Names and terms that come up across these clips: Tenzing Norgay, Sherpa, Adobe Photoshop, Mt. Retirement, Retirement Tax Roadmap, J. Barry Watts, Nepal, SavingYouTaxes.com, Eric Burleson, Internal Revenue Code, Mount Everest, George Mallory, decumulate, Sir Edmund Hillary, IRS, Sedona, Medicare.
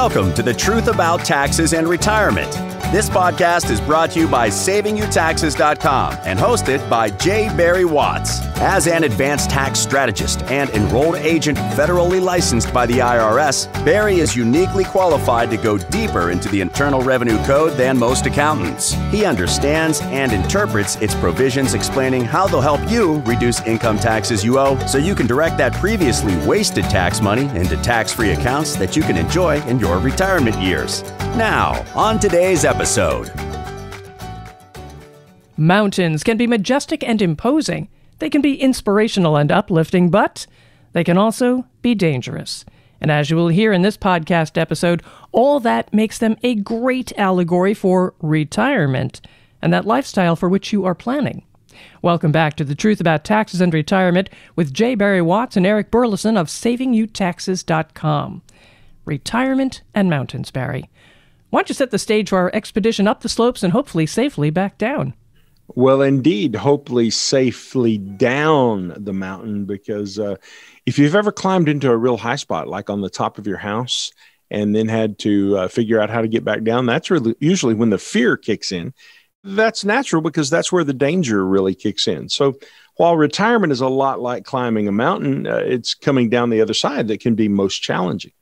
Welcome to The Truth About Taxes and Retirement. This podcast is brought to you by SavingYouTaxes.com and hosted by J. Barry Watts. As an advanced tax strategist and enrolled agent federally licensed by the IRS, Barry is uniquely qualified to go deeper into the Internal Revenue Code than most accountants. He understands and interprets its provisions, explaining how they'll help you reduce income taxes you owe so you can direct that previously wasted tax money into tax-free accounts that you can enjoy in your retirement years. Now, on today's episode. Mountains can be majestic and imposing. They can be inspirational and uplifting, but they can also be dangerous. And as you will hear in this podcast episode, all that makes them a great allegory for retirement and that lifestyle for which you are planning. Welcome back to The Truth About Taxes and Retirement with J. Barry Watts and Eric Burleson of SavingYouTaxes.com. Retirement and mountains, Barry. Why don't you set the stage for our expedition up the slopes and hopefully safely back down? Well, indeed, hopefully safely down the mountain, because if you've ever climbed into a real high spot, like on the top of your house, and then had to figure out how to get back down, that's really usually when the fear kicks in. That's natural because that's where the danger really kicks in. So while retirement is a lot like climbing a mountain, it's coming down the other side that can be most challenging.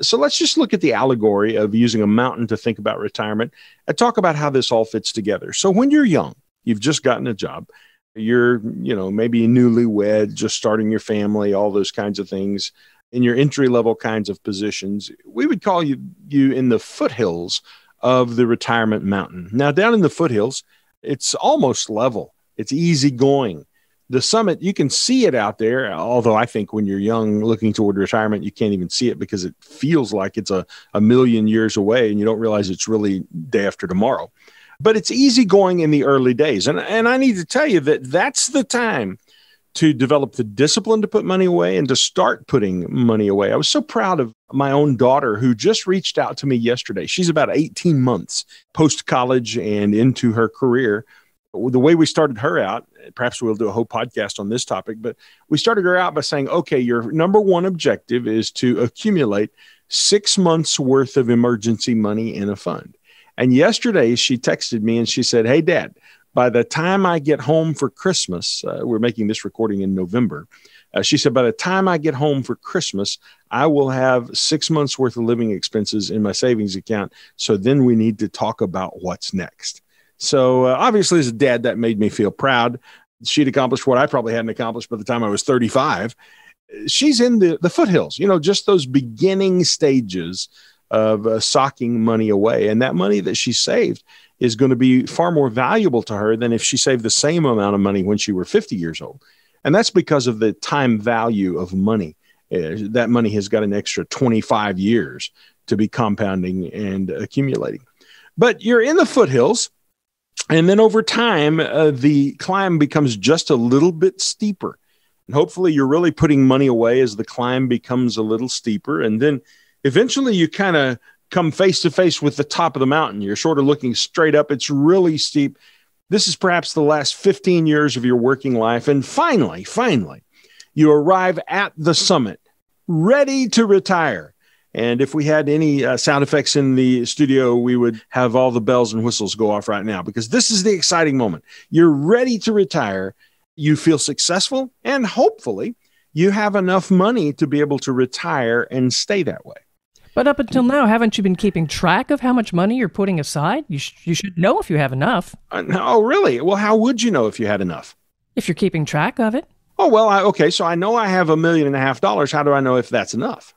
So let's just look at the allegory of using a mountain to think about retirement and talk about how this all fits together. So when you're young, you've just gotten a job, you're, maybe newlywed, just starting your family, all those kinds of things, in your entry-level kinds of positions, we would call you in the foothills of the retirement mountain. Now, down in the foothills, it's almost level. It's easy going. The summit, you can see it out there, although I think when you're young looking toward retirement, you can't even see it because it feels like it's a million years away and you don't realize it's really day after tomorrow. But it's easy going in the early days. And I need to tell you that that's the time to develop the discipline to put money away and to start putting money away. I was so proud of my own daughter who just reached out to me yesterday. She's about 18 months post-college and into her career. The way we started her out, perhaps we'll do a whole podcast on this topic, but we started her out by saying, okay, your number one objective is to accumulate 6 months worth of emergency money in a fund. And yesterday she texted me and she said, hey, Dad, by the time I get home for Christmas, we're making this recording in November. She said, by the time I get home for Christmas, I will have 6 months worth of living expenses in my savings account. So then we need to talk about what's next. So obviously as a dad, that made me feel proud. She'd accomplished what I probably hadn't accomplished by the time I was 35. She's in the foothills, just those beginning stages of socking money away. And that money that she saved is going to be far more valuable to her than if she saved the same amount of money when she were 50 years old. And that's because of the time value of money. That money has got an extra 25 years to be compounding and accumulating. But you're in the foothills. And then over time, the climb becomes just a little bit steeper. And hopefully you're really putting money away as the climb becomes a little steeper. And then eventually, you kind of come face to face with the top of the mountain. You're sort of looking straight up. It's really steep. This is perhaps the last 15 years of your working life. And finally, you arrive at the summit, ready to retire. And if we had any sound effects in the studio, we would have all the bells and whistles go off right now, because this is the exciting moment. You're ready to retire. You feel successful, and hopefully you have enough money to be able to retire and stay that way. But up until now, haven't you been keeping track of how much money you're putting aside? You should know if you have enough. Oh, really? Well, how would you know if you had enough? If you're keeping track of it. Oh, well, okay, so I know I have $1.5 million. How do I know if that's enough?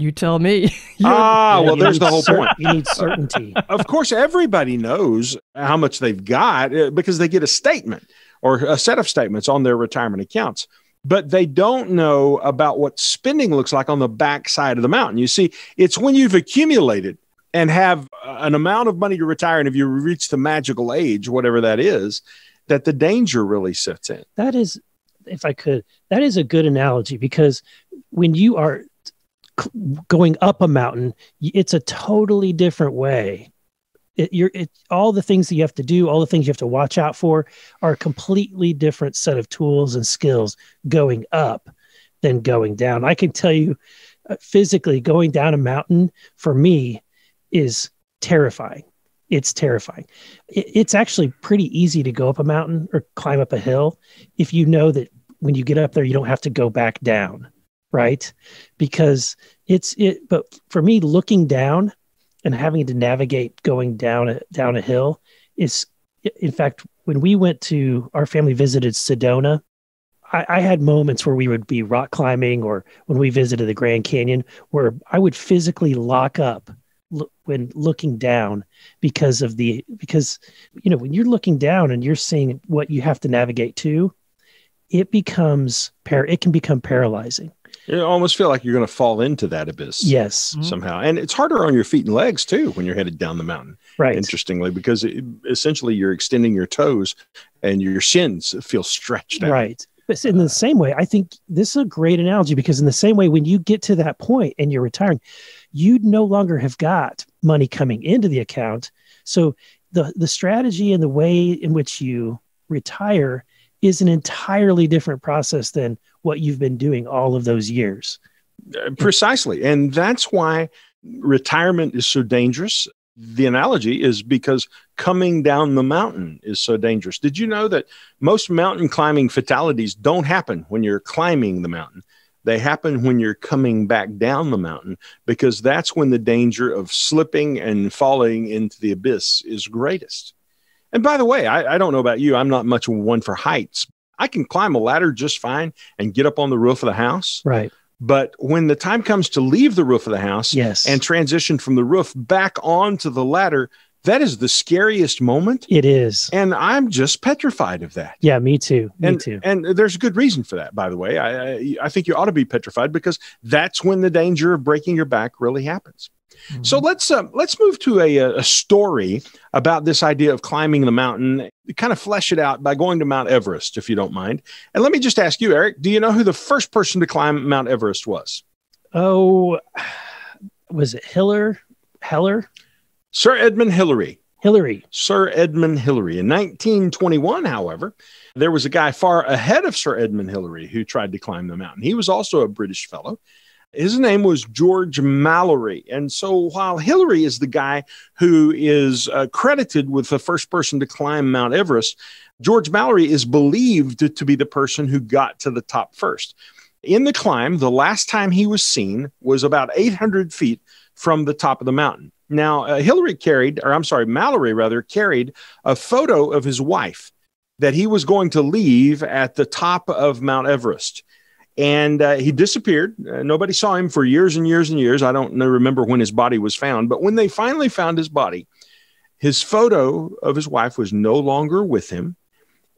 You tell me. Well, there's the whole point. You need certainty. Of course, everybody knows how much they've got because they get a statement or a set of statements on their retirement accounts. But they don't know about what spending looks like on the backside of the mountain. You see, it's when you've accumulated and have an amount of money to retire, and if you reach the magical age, whatever that is, that the danger really sets in. That is, if I could, that is a good analogy, because when you are going up a mountain, it's a totally different way. All the things that you have to do, all the things you have to watch out for are a completely different set of tools and skills going up than going down. I can tell you physically going down a mountain, for me, is terrifying. It's terrifying. It's actually pretty easy to go up a mountain or climb up a hill if you know that when you get up there, you don't have to go back down, right? Because but for me, looking down and having to navigate going down a hill is, in fact, when we went to, our family visited Sedona, I had moments where we would be rock climbing, or when we visited the Grand Canyon, where I would physically lock up when looking down because you know, when you're looking down and you're seeing what you have to navigate to, it can become paralyzing. You almost feel like you're going to fall into that abyss. Yes, somehow. And it's harder on your feet and legs too when you're headed down the mountain. Right. Interestingly, because essentially you're extending your toes and your shins feel stretched out. Right. But in the same way, I think this is a great analogy, because in the same way, when you get to that point and you're retiring, you no longer have got money coming into the account. So the strategy and the way in which you retire is an entirely different process than what you've been doing all of those years. Precisely. And that's why retirement is so dangerous. The analogy is because coming down the mountain is so dangerous. Did you know that most mountain climbing fatalities don't happen when you're climbing the mountain? They happen when you're coming back down the mountain, because that's when the danger of slipping and falling into the abyss is greatest. And by the way, I don't know about you, I'm not much one for heights. I can climb a ladder just fine and get up on the roof of the house. Right. But when the time comes to leave the roof of the house and transition from the roof back onto the ladder, that is the scariest moment. It is. And I'm just petrified of that. Yeah, me too. And there's a good reason for that, by the way. I think you ought to be petrified, because that's when the danger of breaking your back really happens. Mm-hmm. So let's move to a story about this idea of climbing the mountain. Kind of flesh it out by going to Mount Everest, if you don't mind. And let me just ask you, Eric, do you know who the first person to climb Mount Everest was? Oh, was it Heller? Sir Edmund Hillary. Sir Edmund Hillary. In 1921, however, there was a guy far ahead of Sir Edmund Hillary who tried to climb the mountain. He was also a British fellow. His name was George Mallory. And so while Hillary is the guy who is credited with the first person to climb Mount Everest, George Mallory is believed to be the person who got to the top first. In the climb, the last time he was seen was about 800 feet from the top of the mountain. Now, Mallory carried a photo of his wife that he was going to leave at the top of Mount Everest. And he disappeared. Nobody saw him for years and years and years. I don't remember when his body was found, but when they finally found his body, his photo of his wife was no longer with him,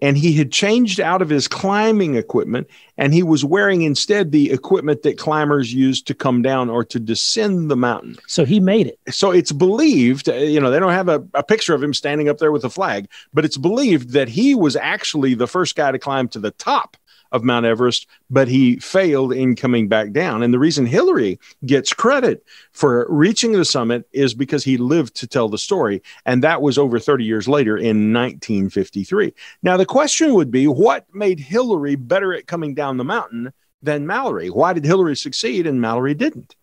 and he had changed out of his climbing equipment, and he was wearing instead the equipment that climbers use to come down or to descend the mountain. So he made it. So it's believed, they don't have a picture of him standing up there with a flag, but it's believed that he was actually the first guy to climb to the top of Mount Everest, but he failed in coming back down. And the reason Hillary gets credit for reaching the summit is because he lived to tell the story. And that was over 30 years later in 1953. Now, the question would be, what made Hillary better at coming down the mountain than Mallory? Why did Hillary succeed and Mallory didn't?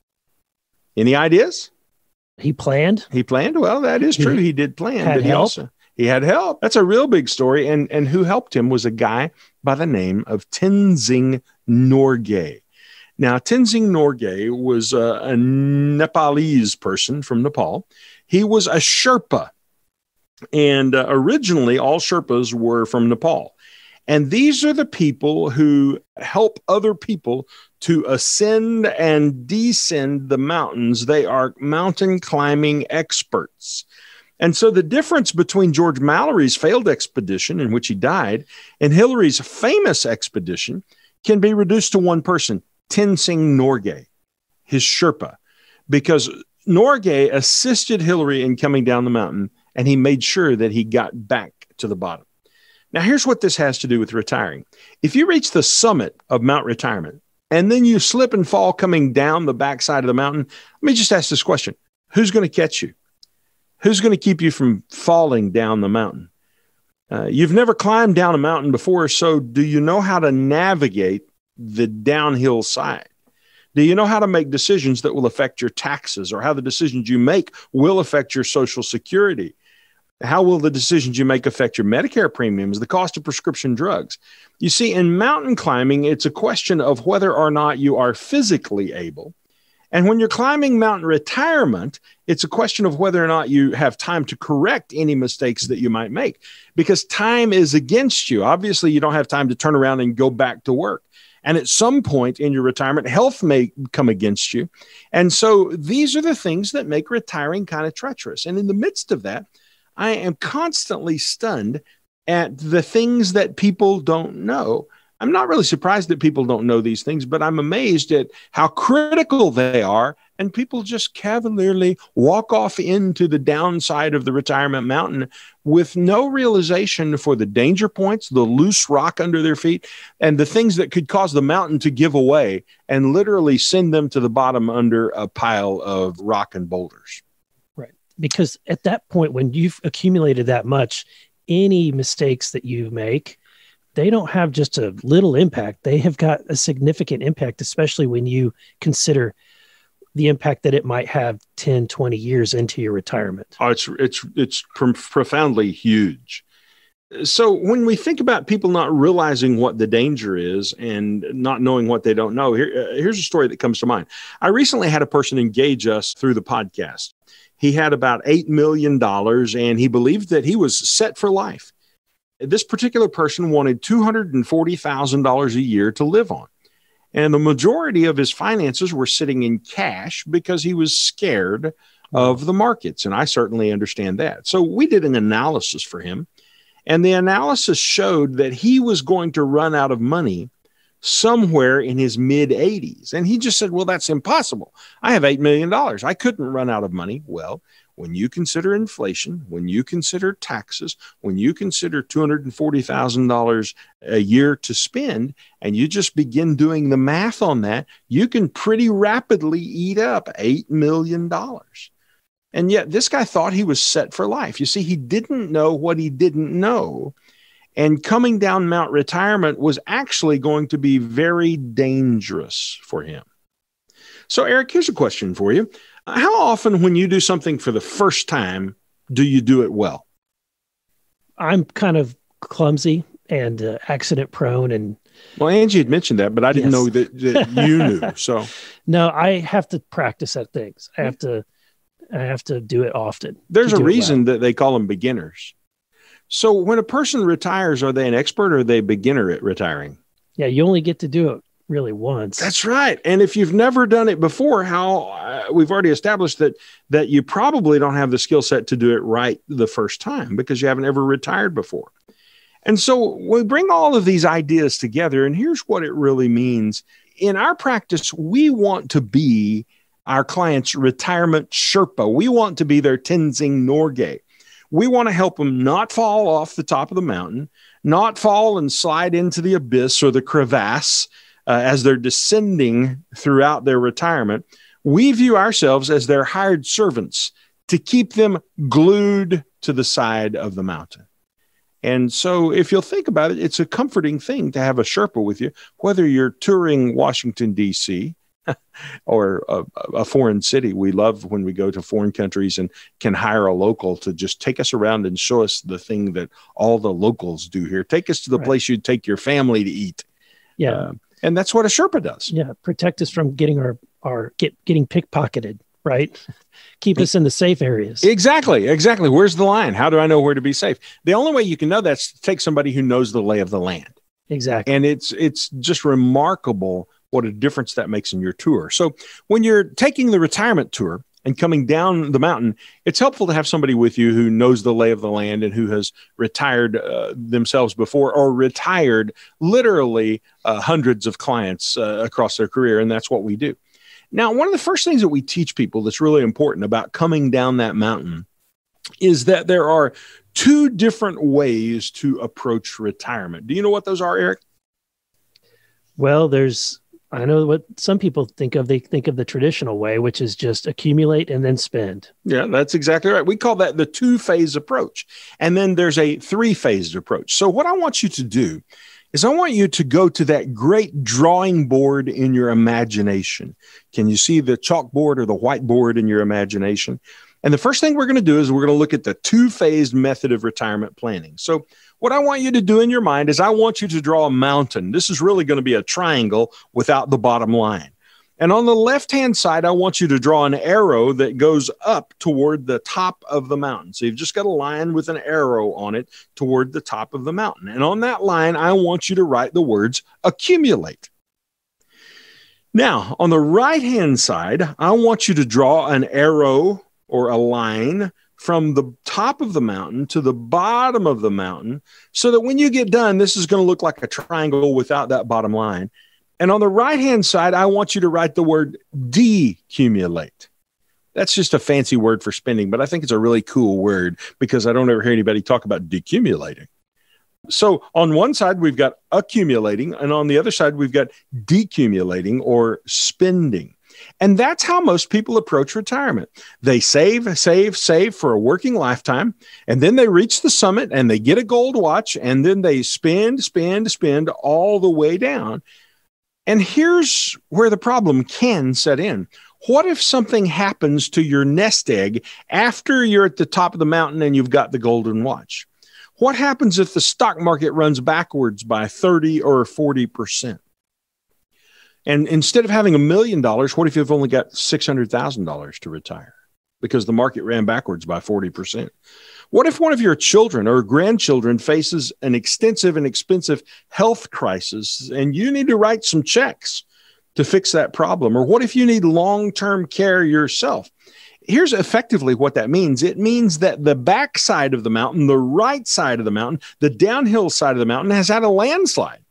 Any ideas? He planned. Well, that is true. He did plan. Had help. He had help. That's a real big story. And who helped him was a guy by the name of Tenzing Norgay. Now, Tenzing Norgay was a Nepalese person from Nepal. He was a Sherpa. And originally, all Sherpas were from Nepal. And these are the people who help other people to ascend and descend the mountains. They are mountain climbing experts. And so the difference between George Mallory's failed expedition, in which he died, and Hillary's famous expedition can be reduced to one person, Tenzing Norgay, his Sherpa, because Norgay assisted Hillary in coming down the mountain, and he made sure that he got back to the bottom. Now, here's what this has to do with retiring. If you reach the summit of Mount Retirement, and then you slip and fall coming down the backside of the mountain, let me just ask this question. Who's going to catch you? Who's going to keep you from falling down the mountain? You've never climbed down a mountain before, so do you know how to navigate the downhill side? Do you know how to make decisions that will affect your taxes, or how the decisions you make will affect your Social Security? How will the decisions you make affect your Medicare premiums, the cost of prescription drugs? You see, in mountain climbing, it's a question of whether or not you are physically able. And when you're climbing Mount Retirement, it's a question of whether or not you have time to correct any mistakes that you might make, because time is against you. Obviously, you don't have time to turn around and go back to work. And at some point in your retirement, health may come against you. And so these are the things that make retiring kind of treacherous. And in the midst of that, I am constantly stunned at the things that people don't know. I'm not really surprised that people don't know these things, but I'm amazed at how critical they are. And people just cavalierly walk off into the downside of the retirement mountain with no realization for the danger points, the loose rock under their feet, and the things that could cause the mountain to give away and literally send them to the bottom under a pile of rock and boulders. Right. Because at that point, when you've accumulated that much, any mistakes that you make, they don't have just a little impact. They have got a significant impact, especially when you consider the impact that it might have 10, 20 years into your retirement. Oh, it's profoundly huge. So when we think about people not realizing what the danger is and not knowing what they don't know, here's a story that comes to mind. I recently had a person engage us through the podcast. He had about $8 million and he believed that he was set for life. This particular person wanted $240,000 a year to live on. And the majority of his finances were sitting in cash because he was scared of the markets. And I certainly understand that. So we did an analysis for him. And the analysis showed that he was going to run out of money somewhere in his mid-80s. And he just said, well, that's impossible. I have $8 million. I couldn't run out of money. Well, when you consider inflation, when you consider taxes, when you consider $240,000 a year to spend, and you just begin doing the math on that, you can pretty rapidly eat up $8 million. And yet this guy thought he was set for life. You see, he didn't know what he didn't know. And coming down Mount Retirement was actually going to be very dangerous for him. So, Eric, here's a question for you. How often when you do something for the first time, do you do it well? I'm kind of clumsy and accident prone. And well, Angie had mentioned that, but I didn't know that you knew. So no, I have to practice at things. I have to do it often. There's a reason that they call them beginners. So when a person retires, are they an expert or are they a beginner at retiring? Yeah, you only get to do it really once. That's right. And if you've never done it before, we've already established that you probably don't have the skill set to do it right the first time because you haven't ever retired before. And so we bring all of these ideas together, and here's what it really means. In our practice, we want to be our client's retirement Sherpa. We want to be their Tenzing Norgay. We want to help them not fall off the top of the mountain, not fall and slide into the abyss or the crevasse, as they're descending throughout their retirement. We view ourselves as their hired servants to keep them glued to the side of the mountain. And so if you'll think about it, it's a comforting thing to have a Sherpa with you, whether you're touring Washington, D.C., or a foreign city. We love when we go to foreign countries and can hire a local to just take us around and show us the thing that all the locals do here. Take us to the place you'd take your family to eat. Yeah. And that's what a Sherpa does. Yeah. Protect us from getting getting pickpocketed, right? Keep us in the safe areas. Exactly. Exactly. Where's the line? How do I know where to be safe? The only way you can know that's to take somebody who knows the lay of the land. Exactly. And it's just remarkable what a difference that makes in your tour. So when you're taking the retirement tour and coming down the mountain, it's helpful to have somebody with you who knows the lay of the land and who has retired themselves before, or retired literally hundreds of clients across their career. And that's what we do. Now, one of the first things that we teach people that's really important about coming down that mountain is that there are two different ways to approach retirement. Do you know what those are, Eric? Well, I know what some people think of. They think of the traditional way, which is just accumulate and then spend. Yeah, that's exactly right. We call that the two-phase approach. And then there's a three-phased approach. So what I want you to do is I want you to go to that great drawing board in your imagination. Can you see the chalkboard or the whiteboard in your imagination? And the first thing we're going to do is we're going to look at the two-phased method of retirement planning. So what I want you to do in your mind is I want you to draw a mountain. This is really going to be a triangle without the bottom line. And on the left-hand side, I want you to draw an arrow that goes up toward the top of the mountain. So you've just got a line with an arrow on it toward the top of the mountain. And on that line, I want you to write the words accumulate. Now, on the right-hand side, I want you to draw an arrow or a line from the top of the mountain to the bottom of the mountain so that when you get done, this is going to look like a triangle without that bottom line. And on the right-hand side, I want you to write the word decumulate. That's just a fancy word for spending, but I think it's a really cool word because I don't ever hear anybody talk about decumulating. So on one side, we've got accumulating, and on the other side, we've got decumulating or spending. And that's how most people approach retirement. They save, save, save for a working lifetime, and then they reach the summit, and they get a gold watch, and then they spend, spend, spend all the way down. And here's where the problem can set in. What if something happens to your nest egg after you're at the top of the mountain and you've got the golden watch? What happens if the stock market runs backwards by 30 or 40%? And instead of having $1 million, what if you've only got $600,000 to retire because the market ran backwards by 40%? What if one of your children or grandchildren faces an extensive and expensive health crisis and you need to write some checks to fix that problem? Or what if you need long-term care yourself? Here's effectively what that means. It means that the back side of the mountain, the right side of the mountain, the downhill side of the mountain has had a landslide.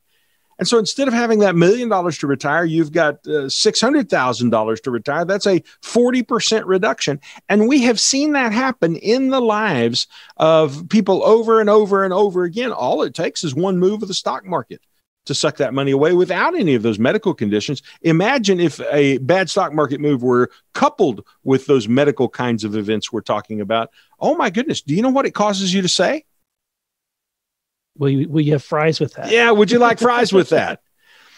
And so instead of having that $1 million to retire, you've got $600,000 to retire. That's a 40% reduction. And we have seen that happen in the lives of people over and over and over again. All it takes is one move of the stock market to suck that money away without any of those medical conditions. Imagine if a bad stock market move were coupled with those medical kinds of events we're talking about. Oh, my goodness. Do you know what it causes you to say? Will you have fries with that? Yeah, would you like fries with that?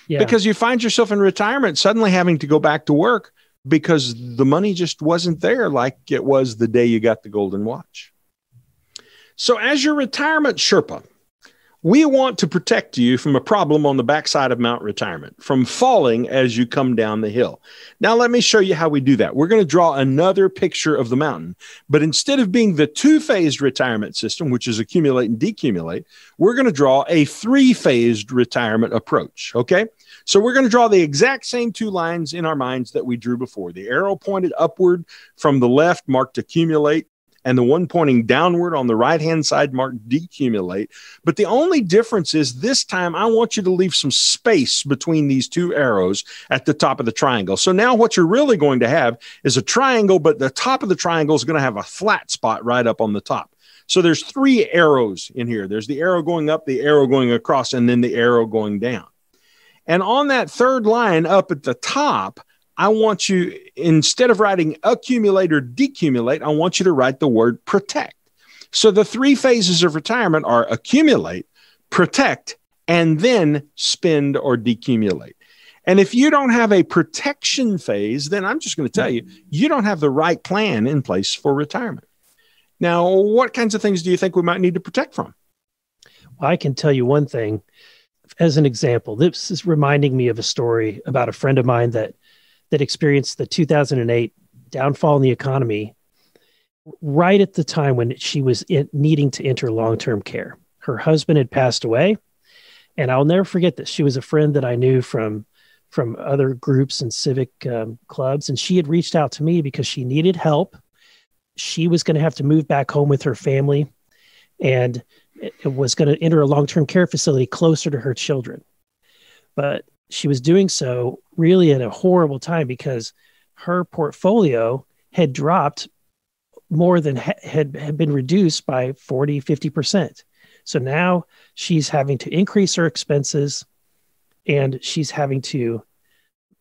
Yeah. Because you find yourself in retirement suddenly having to go back to work because the money just wasn't there like it was the day you got the golden watch. So as your retirement Sherpa, we want to protect you from a problem on the backside of Mount Retirement, from falling as you come down the hill. Now, let me show you how we do that. We're going to draw another picture of the mountain, but instead of being the two-phased retirement system, which is accumulate and decumulate, we're going to draw a three-phased retirement approach, okay? So we're going to draw the exact same two lines in our minds that we drew before. The arrow pointed upward from the left, marked accumulate, and the one pointing downward on the right-hand side marked decumulate. But the only difference is this time I want you to leave some space between these two arrows at the top of the triangle. So now what you're really going to have is a triangle, but the top of the triangle is going to have a flat spot right up on the top. So there's three arrows in here. There's the arrow going up, the arrow going across, and then the arrow going down. And on that third line up at the top, I want you, instead of writing accumulate or decumulate, I want you to write the word protect. So the three phases of retirement are accumulate, protect, and then spend or decumulate. And if you don't have a protection phase, then I'm just going to tell you, you don't have the right plan in place for retirement. Now, what kinds of things do you think we might need to protect from? Well, I can tell you one thing. As an example, this is reminding me of a story about a friend of mine that experienced the 2008 downfall in the economy right at the time when she was needing to enter long-term care. Her husband had passed away, and I'll never forget this. She was a friend that I knew from other groups and civic clubs, and she had reached out to me because she needed help. She was going to have to move back home with her family and it was going to enter a long-term care facility closer to her children. But she was doing so really at a horrible time because her portfolio had dropped more than had been reduced by 40, 50%. So now she's having to increase her expenses and she's having to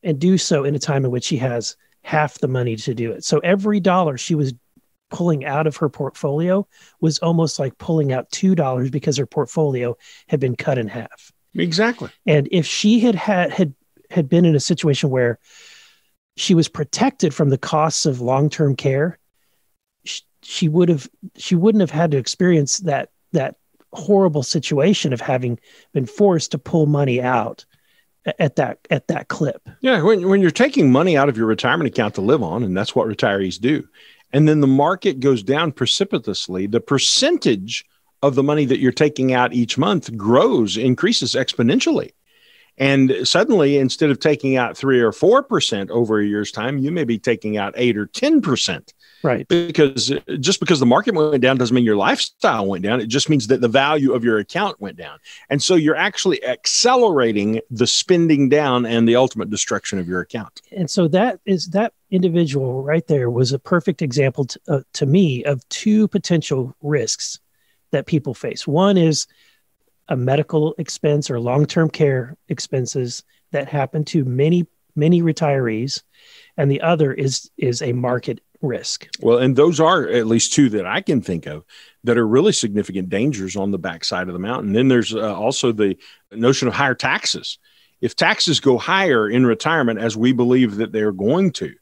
and do so in a time in which she has half the money to do it. So every dollar she was pulling out of her portfolio was almost like pulling out $2 because her portfolio had been cut in half. Exactly. And if she had been in a situation where she was protected from the costs of long-term care, she wouldn't have had to experience that horrible situation of having been forced to pull money out at that clip. Yeah. When you're taking money out of your retirement account to live on, and that's what retirees do, and then the market goes down precipitously, the percentage of the money that you're taking out each month increases exponentially. And suddenly, instead of taking out 3 or 4% over a year's time, you may be taking out 8 or 10%. Right. Because just because the market went down doesn't mean your lifestyle went down. It just means that the value of your account went down. And so you're actually accelerating the spending down and the ultimate destruction of your account. And so that individual right there was a perfect example to me of two potential risks that people face. One is a medical expense or long-term care expenses that happen to many, many retirees. And the other is a market risk. Well, and those are at least two that I can think of that are really significant dangers on the backside of the mountain. Then there's also the notion of higher taxes. If taxes go higher in retirement, as we believe that they're going to,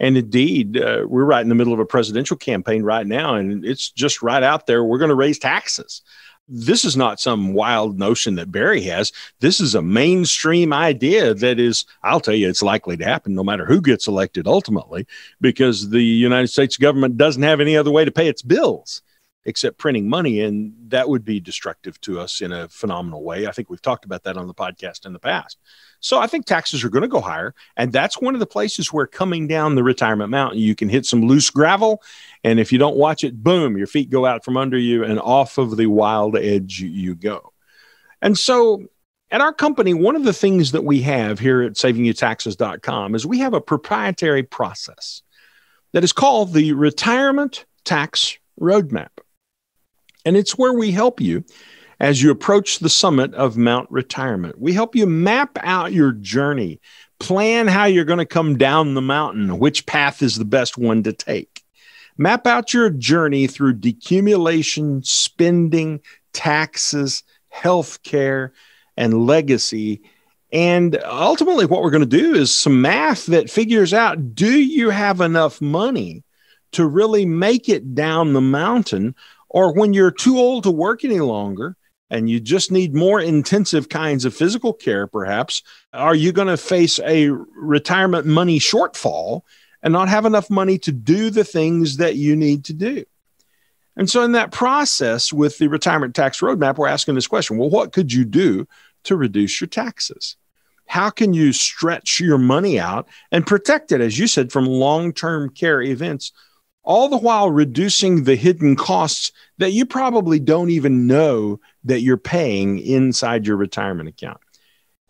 and indeed, we're right in the middle of a presidential campaign right now, and it's just right out there, we're going to raise taxes. This is not some wild notion that Barry has. This is a mainstream idea that is, I'll tell you, it's likely to happen no matter who gets elected ultimately, because the United States government doesn't have any other way to pay its bills except printing money. And that would be destructive to us in a phenomenal way. I think we've talked about that on the podcast in the past. So I think taxes are going to go higher. And that's one of the places where coming down the retirement mountain, you can hit some loose gravel. And if you don't watch it, boom, your feet go out from under you and off of the wild edge you go. And so at our company, one of the things that we have here at SavingYouTaxes.com is we have a proprietary process that is called the Retirement Tax Roadmap. And it's where we help you as you approach the summit of Mount Retirement. We help you map out your journey, plan how you're going to come down the mountain, which path is the best one to take. Map out your journey through decumulation, spending, taxes, healthcare, and legacy. And ultimately, what we're going to do is some math that figures out, do you have enough money to really make it down the mountain? Or when you're too old to work any longer and you just need more intensive kinds of physical care, perhaps, are you going to face a retirement money shortfall and not have enough money to do the things that you need to do? And so in that process with the Retirement Tax Roadmap, we're asking this question, well, what could you do to reduce your taxes? How can you stretch your money out and protect it, as you said, from long-term care events, all the while reducing the hidden costs that you probably don't even know that you're paying inside your retirement account?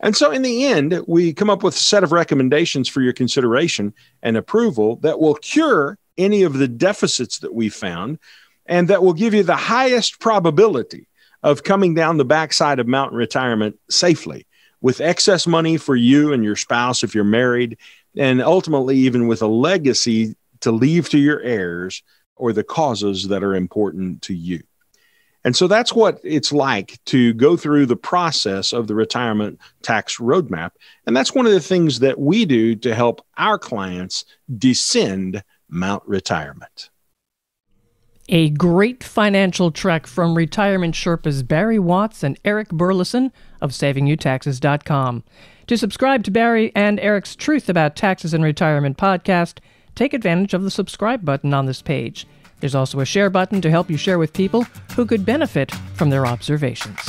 And so in the end, we come up with a set of recommendations for your consideration and approval that will cure any of the deficits that we found and that will give you the highest probability of coming down the backside of Mount Retirement safely with excess money for you and your spouse if you're married, and ultimately even with a legacy to leave to your heirs or the causes that are important to you. And so that's what it's like to go through the process of the Retirement Tax Roadmap. And that's one of the things that we do to help our clients descend Mount Retirement. A great financial trek from retirement Sherpas Barry Watts and Eric Burleson of SavingYouTaxes.com. To subscribe to Barry and Eric's Truth About Taxes and Retirement podcast, take advantage of the subscribe button on this page. There's also a share button to help you share with people who could benefit from their observations.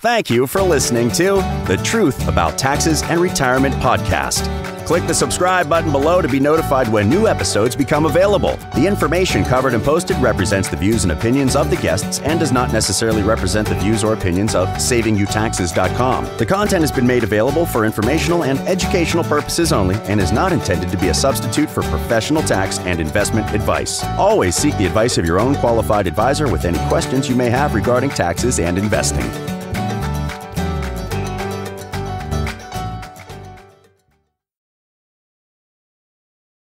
Thank you for listening to The Truth About Taxes and Retirement podcast. Click the subscribe button below to be notified when new episodes become available. The information covered and posted represents the views and opinions of the guests and does not necessarily represent the views or opinions of SavingYouTaxes.com. The content has been made available for informational and educational purposes only and is not intended to be a substitute for professional tax and investment advice. Always seek the advice of your own qualified advisor with any questions you may have regarding taxes and investing.